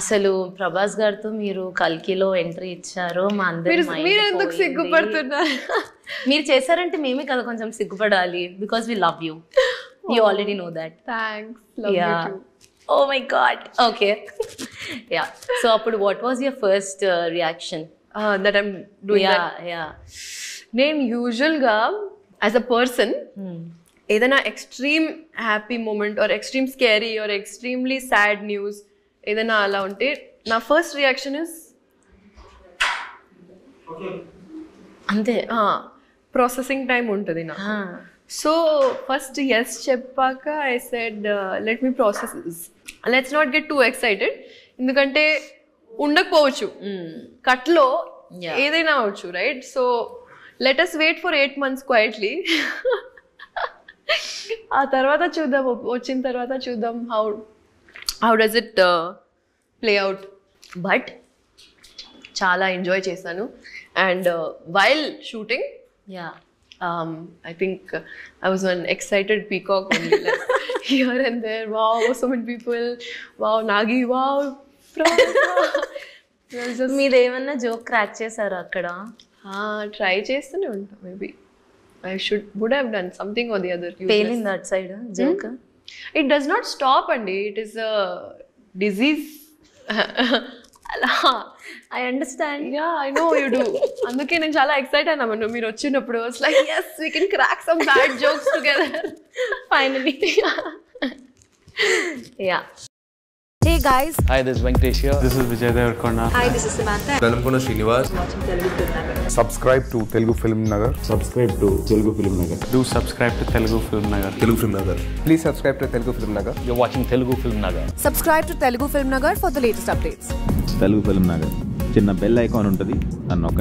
అసలు ప్రభాస్ గారితో మీరు కల్కిలో ఎంట్రీ ఇచ్చారో మా అందరి సిగ్గుపడుతున్నారు. మీరు చేశారంటే మేమే కదా కొంచెం సిగ్గుపడాలి. Because we love you, you already know that. Oh my God. Okay. Yeah. So, what was your first reaction? That I'm doing that. Yeah. Then usual ga, as a person, either na extreme happy moment or extreme scary or extremely sad news, either na ala unte. Na first reaction is okay. Ante. Processing time untadi na. So first yes cheppaka I said let me process this. Let's not get too excited. Endukante undakapochu. Cut lo edaina avchu, right? So let us wait for 8 months quietly. Aa tarvata chuddam, ochin tarvata chuddam how does it play out. But chala enjoy chesanu and while shooting I think I was an excited peacock only, like, here and there. Wow, so many people. Wow, Nagi. Wow, Prabha. Mere emanna joke crack chesaru akkada. Ha, try chestune unta. Maybe I would have done something or the other. Pain in that side, huh? Joke. It does not stop, andi. It is a disease. I understand. Yeah, I know you do. అందుకే నేను చాలా excite అయినా మనం మీరు వచ్చినప్పుడు like yes we can crack some bad jokes together finally. Yeah. Hey guys. Hi, this is Venktesh here. This is Vijay Devarakonda. Hi, this is Samantha. Venkona Srinivas. Watching Telugu Film Nagar. Subscribe to Telugu Film Nagar. Subscribe to Telugu Film Nagar. Do subscribe to Telugu Film Nagar. Telugu Film Nagar. Please subscribe to Telugu Film Nagar. You're watching Telugu Film Nagar. Subscribe to Telugu Film Nagar for the latest updates. Telugu Film Nagar. Chinna bell icon untadi. Annokandi.